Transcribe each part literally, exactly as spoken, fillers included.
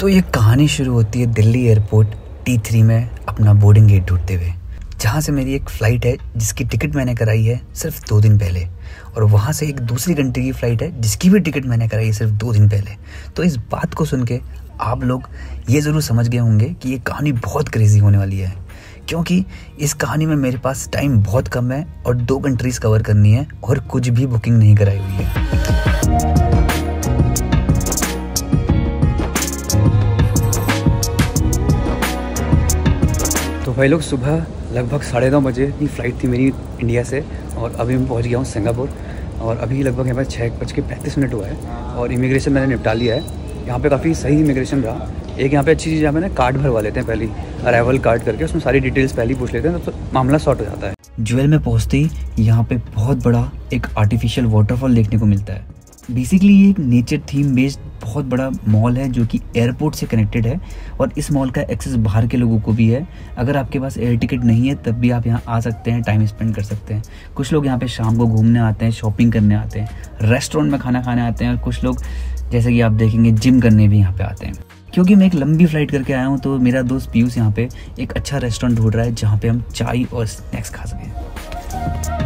तो ये कहानी शुरू होती है दिल्ली एयरपोर्ट टी थ्री में अपना बोर्डिंग गेट ढूंढते हुए, जहाँ से मेरी एक फ़्लाइट है जिसकी टिकट मैंने कराई है सिर्फ दो दिन पहले, और वहाँ से एक दूसरी कंट्री की फ़्लाइट है जिसकी भी टिकट मैंने कराई है सिर्फ दो दिन पहले। तो इस बात को सुन के आप लोग ये ज़रूर समझ गए होंगे कि ये कहानी बहुत क्रेज़ी होने वाली है, क्योंकि इस कहानी में मेरे पास टाइम बहुत कम है और दो कंट्रीज़ कवर करनी है और कुछ भी बुकिंग नहीं कराई हुई है। तो भाई लोग, सुबह लगभग साढ़े नौ बजे की फ़्लाइट थी मेरी इंडिया से, और अभी मैं पहुंच गया हूं सिंगापुर, और अभी लगभग यहाँ पर छः बज के पैंतीस मिनट हुआ है और इमिग्रेशन मैंने निपटा लिया है। यहाँ पे काफ़ी सही इमिग्रेशन रहा। एक यहाँ पे अच्छी चीज़ है, मैंने कार्ड भरवा लेते हैं पहले, अराइवल कार्ड करके उसमें सारी डिटेल्स पहले पूछ लेते हैं तो, तो मामला सॉर्ट हो जाता है। ज्वेल में पहुँचते ही यहाँ पर बहुत बड़ा एक आर्टिफिशियल वाटरफॉल देखने को मिलता है। बेसिकली ये एक नेचर थीम बेस्ड बहुत बड़ा मॉल है जो कि एयरपोर्ट से कनेक्टेड है, और इस मॉल का एक्सेस बाहर के लोगों को भी है। अगर आपके पास एयर टिकट नहीं है तब भी आप यहाँ आ सकते हैं, टाइम स्पेंड कर सकते हैं। कुछ लोग यहाँ पे शाम को घूमने आते हैं, शॉपिंग करने आते हैं, रेस्टोरेंट में खाना खाने आते हैं, और कुछ लोग जैसे कि आप देखेंगे जिम करने भी यहाँ पर आते हैं। क्योंकि मैं एक लंबी फ़्लाइट करके आया हूँ तो मेरा दोस्त पीयूष यहाँ पर एक अच्छा रेस्टोरेंट ढूंढ रहा है जहाँ पर हम चाय और स्नैक्स खा सकें।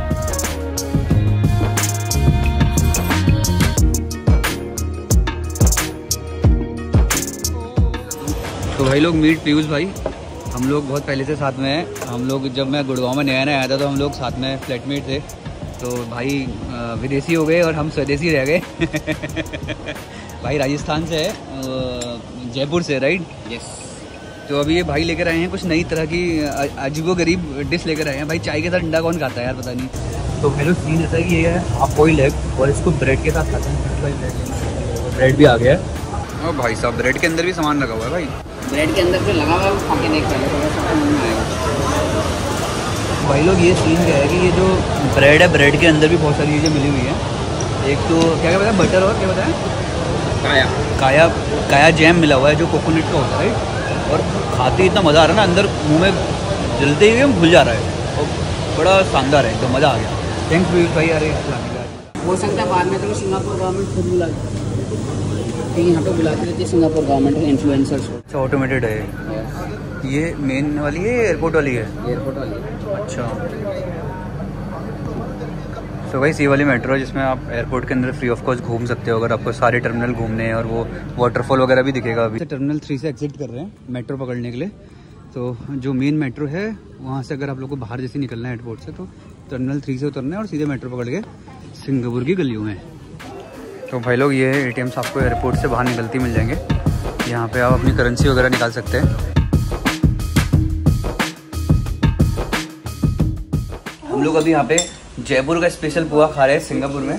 तो भाई लोग, मीट पीयूष भाई। हम लोग बहुत पहले से साथ में हैं। हम लोग जब मैं गुड़गांव में नया नया आया था तो हम लोग साथ में फ्लैटमेट थे, तो भाई विदेशी हो गए और हम स्वदेशी रह गए। भाई राजस्थान से है, जयपुर से, राइट? यस। तो अभी ये भाई लेकर आए हैं कुछ नई तरह की अजीबोगरीब डिश लेकर आए हैं। भाई चाय के साथ अंडा कौन खाता है यार, पता नहीं। तो भाई लोग, सीन ऐसा कि ये है हाफ बॉइल्ड एग और इसको ब्रेड के साथ खाते हैं। ब्रेड भी आ गया है। और भाई साहब, ब्रेड के अंदर भी सामान लगा हुआ है। भाई ब्रेड के अंदर जो लगा हुआ है वो खा के नहीं खाएगा। भाई लोग, ये सीन क्या है कि ये जो ब्रेड है, ब्रेड के अंदर भी बहुत सारी चीज़ें मिली हुई हैं। एक तो क्या क्या बताया, बटर, और क्या बताया, काया काया काया जैम मिला हुआ है जो कोकोनट का होता है। और खाते ही इतना मज़ा आ रहा है ना, अंदर मुँह में जलते ही घुल जा रहा है, और बड़ा शानदार है, तो मज़ा आ गया। थैंक्स पीयूष भाई। अरे हो सकता है बाद में तो सिंगापुर गवर्नमेंट खुद बुला यहाँ पे बुलाते रहते हैं सिंगापुर गवर्नमेंट के इन्फ्लुएंसर्स। अच्छा, ऑटोमेटेड है ये, मेन वाली है, एयरपोर्ट वाली है? एयरपोर्ट वाली है। अच्छा। तो भाई सी वाली मेट्रो जिसमें आप एयरपोर्ट के अंदर फ्री ऑफ कॉस्ट घूम सकते हो, अगर आपको सारे टर्मिनल घूमने हैं, और वो वाटरफॉल वगैरह भी दिखेगा। अभी टर्मिनल थ्री से एग्जिट कर रहे हैं मेट्रो पकड़ने के लिए, तो जो मेन मेट्रो है वहाँ से अगर आप लोग को बाहर जैसे निकलना है एयरपोर्ट से तो टर्मिनल थ्री से उतरना है और सीधे मेट्रो पकड़ के सिंगापुर की गलियों में। तो भाई लोग, ये एटीएम्स आपको एयरपोर्ट से बाहर निकलती मिल जाएंगे, यहाँ पे आप अपनी करेंसी वगैरह निकाल सकते हैं। हम लोग अभी यहाँ पे जयपुर का स्पेशल पोहा खा रहे हैं सिंगापुर में,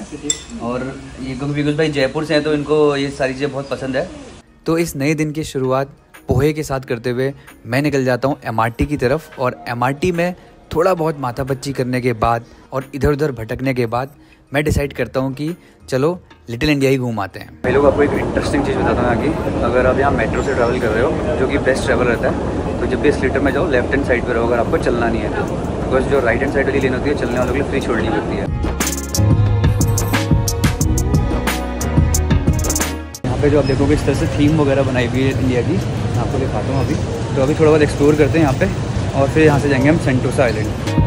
और ये क्योंकि पीयूष भाई जयपुर से हैं तो इनको ये सारी चीज़ें बहुत पसंद है। तो इस नए दिन की शुरुआत पोहे के साथ करते हुए मैं निकल जाता हूँ एमआरटी की तरफ, और एमआरटी में थोड़ा बहुत माथापच्ची करने के बाद और इधर उधर भटकने के बाद मैं डिसाइड करता हूँ कि चलो लिटिल इंडिया ही घूम आते हैं। भाई लोग, आपको एक इंटरेस्टिंग चीज़ बताता हूँ कि अगर आप यहाँ मेट्रो से ट्रैवल कर रहे हो जो कि बेस्ट ट्रैवल रहता है, तो जब भी स्लीटर में जाओ लेफ्ट हैंड साइड पर रहो अगर आपको चलना नहीं है तो, बिकॉज जो राइट हैंड साइड वाली लेन होती है चलने वालों के लिए फ्री छोड़नी पड़ती है। यहाँ पे जो आप देखोगे इस तरह से थीम वगैरह बनाई हुई है इंडिया की, आपको दिखाता हूँ अभी। तो अभी थोड़ा बहुत एक्सप्लोर करते हैं यहाँ पर, और फिर यहाँ से जाएंगे हम सेंटोसा आइलैंड।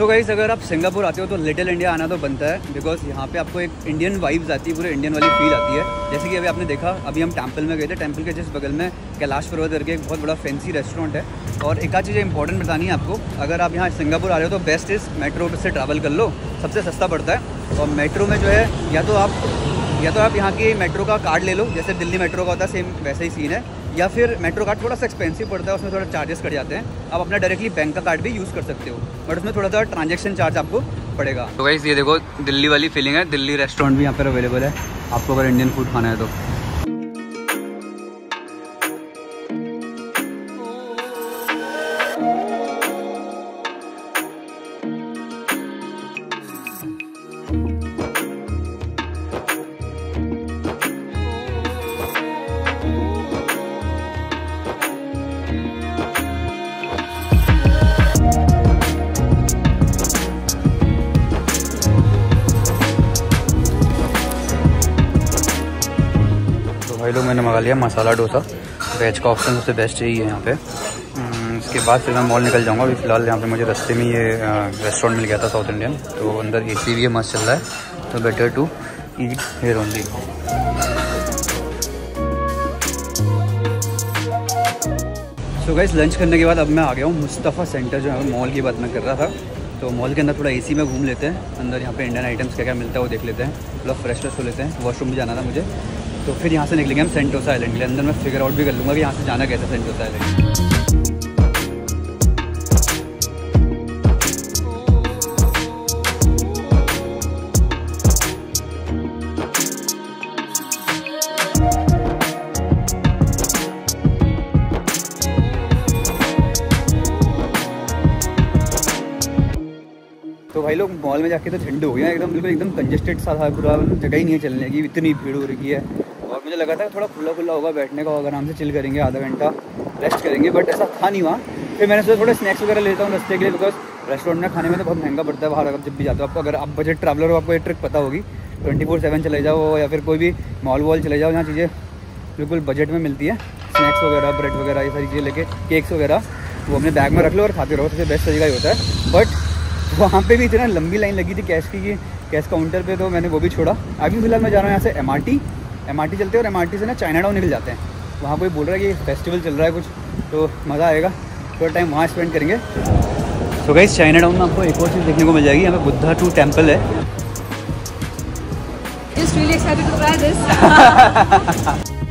सो गाइस, अगर आप सिंगापुर आते हो तो लिटिल इंडिया आना तो बनता है, बिकॉज यहाँ पे आपको एक इंडियन वाइब्स आती है, पूरे इंडियन वाली फील आती है। जैसे कि अभी आपने देखा, अभी हम टेम्पल में गए थे, टेम्पल के जिस बगल में कैलाश पर्वत करके एक बहुत बड़ा फैंसी रेस्टोरेंट है। और एक आध चीज़ इंपॉर्टेंट बतानी है आपको, अगर आप यहाँ सिंगापुर आ रहे हो तो बेस्ट इस मेट्रो से ट्रैवल कर लो, सबसे सस्ता पड़ता है। और मेट्रो में जो है, या तो आप या तो आप यहाँ की मेट्रो का कार्ड ले लो, जैसे दिल्ली मेट्रो का होता है, सेम वैसे ही सीन है। या फिर मेट्रो कार्ड थोड़ा सा एक्सपेंसिव पड़ता है, उसमें थोड़ा चार्जेस कट जाते हैं। आप अपना डायरेक्टली बैंक का कार्ड भी यूज़ कर सकते हो, बट उसमें थोड़ा सा ट्रांजेक्शन चार्ज आपको पड़ेगा। तो गाइस, ये देखो दिल्ली वाली फीलिंग है। दिल्ली रेस्टोरेंट भी यहाँ पर अवेलेबल है, आपको अगर इंडियन फूड खाना है तो। लोग मैंने मंगा लिया मसाला डोसा, वेज का ऑप्शन सबसे बेस्ट यही है यहाँ पे। इसके बाद फिर मैं मॉल निकल जाऊँगा। अभी फिलहाल यहाँ पे मुझे रास्ते में ये रेस्टोरेंट मिल गया था साउथ इंडियन, तो अंदर एसी भी मस्त चल रहा है, तो better to eat here only. So guys, lunch करने के बाद अब मैं आ गया हूँ मुस्तफ़ा सेंटर, जो है मॉल की बात मैं कर रहा था। तो मॉल के अंदर थोड़ा एसी में घूम लेते हैं, अंदर यहाँ पे इंडियन आइटम्स क्या क्या मिलता है वो देख लेते हैं, थोड़ा फ्रेश फ्रेश हो लेते हैं। वॉशरूम भी जाना था मुझे, तो फिर यहाँ से निकलेंगे हम सेंटोसा आइलैंड के लिए। अंदर मैं फिगर आउट भी कर लूँगा कि यहाँ से जाना कैसे सेंटोसा आइलैंड। तो भाई लोग, मॉल में जाके तो ठंड हो गया एकदम, बिल्कुल एकदम कंजेस्टेड सा था पूरा, जगह ही नहीं है चलने की, इतनी भीड़ हो रही है। मुझे लगा था थोड़ा खुला खुला होगा, बैठने का होगा, आराम से चिल करेंगे, आधा घंटा रेस्ट करेंगे, बट ऐसा था नहीं वहाँ। फिर मैंने सोचा थोड़े स्नैक्स वगैरह लेता हूँ रास्ते के लिए, बिकॉज रेस्टोरेंट में खाने में तो बहुत महंगा पड़ता है बाहर अगर जब भी जाते हो। आपको अगर आप बजट ट्रैवलर हो, आपको ये ट्रिक पता होगी, ट्वेंटी फोर सेवन चले जाओ या फिर कोई भी मॉल वॉल चले जाओ, यहाँ चीज़ें बिल्कुल बजट में मिलती है। स्नैक्स वगैरह, ब्रेड वगैरह, ये सारी चीज़ें लेके, केक्स वगैरह वो अपने बैग में रख लो और खाते रहो, सबसे बेस्ट तरीका ही होता है। बट वहाँ पे भी इतना लंबी लाइन लगी थी कैश की, कैश काउंटर पे, तो मैंने वो भी छोड़ा। अभी फिलहाल मैं जा रहा हूँ यहाँ से M R T M R T चलते हैं, और एम आर टी से ना चाइना टाउन निकल जाते हैं। वहाँ कोई बोल रहा है कि फेस्टिवल चल रहा है कुछ, तो मज़ा आएगा, थोड़ा टाइम वहाँ स्पेंड करेंगे। सो गाइस, चाइना टाउन में आपको एक और चीज़ देखने को मिल जाएगी, यहाँ पे बुद्धा टू टेम्पल है। Just really excited to try this.